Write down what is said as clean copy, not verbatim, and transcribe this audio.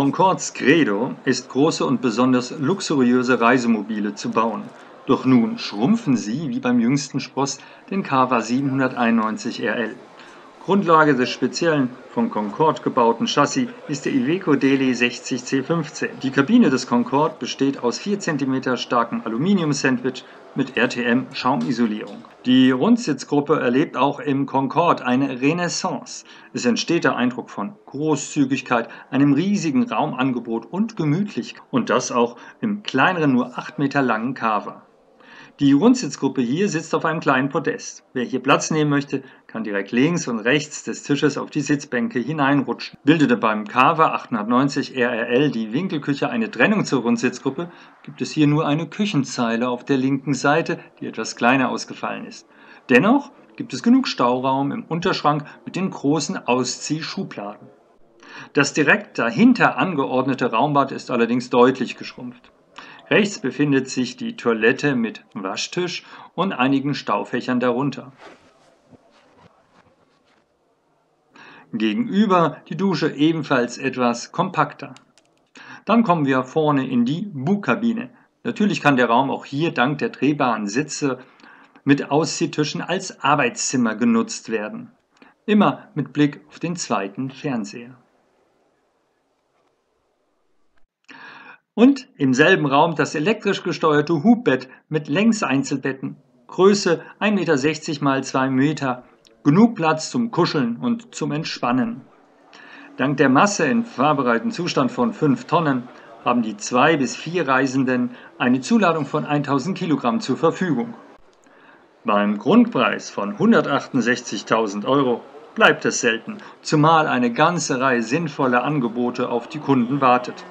Concordes Credo ist, große und besonders luxuriöse Reisemobile zu bauen. Doch nun schrumpfen sie, wie beim jüngsten Spross, den Carver 791 RL. Grundlage des speziellen, von Concorde gebauten Chassis ist der Iveco Daily 60C15. Die Kabine des Concorde besteht aus 4 cm starkem Aluminium-Sandwich mit RTM-Schaumisolierung. Die Rundsitzgruppe erlebt auch im Concorde eine Renaissance. Es entsteht der Eindruck von Großzügigkeit, einem riesigen Raumangebot und Gemütlichkeit. Und das auch im kleineren, nur 8 Meter langen Carver. Die Rundsitzgruppe hier sitzt auf einem kleinen Podest. Wer hier Platz nehmen möchte, kann direkt links und rechts des Tisches auf die Sitzbänke hineinrutschen. Bildete beim Carver 890 RRL die Winkelküche eine Trennung zur Rundsitzgruppe, gibt es hier nur eine Küchenzeile auf der linken Seite, die etwas kleiner ausgefallen ist. Dennoch gibt es genug Stauraum im Unterschrank mit den großen Ausziehschubladen. Das direkt dahinter angeordnete Raumbad ist allerdings deutlich geschrumpft. Rechts befindet sich die Toilette mit Waschtisch und einigen Staufächern darunter. Gegenüber die Dusche ebenfalls etwas kompakter. Dann kommen wir vorne in die Bugkabine. Natürlich kann der Raum auch hier dank der drehbaren Sitze mit Ausziehtischen als Arbeitszimmer genutzt werden. Immer mit Blick auf den zweiten Fernseher. Und im selben Raum das elektrisch gesteuerte Hubbett mit Längseinzelbetten. Größe 1,60 m x 2 m. Genug Platz zum Kuscheln und zum Entspannen. Dank der Masse in fahrbereiten Zustand von 5 Tonnen haben die 2 bis 4 Reisenden eine Zuladung von 1000 kg zur Verfügung. Beim Grundpreis von 168.000 Euro bleibt es selten, zumal eine ganze Reihe sinnvoller Angebote auf die Kunden wartet.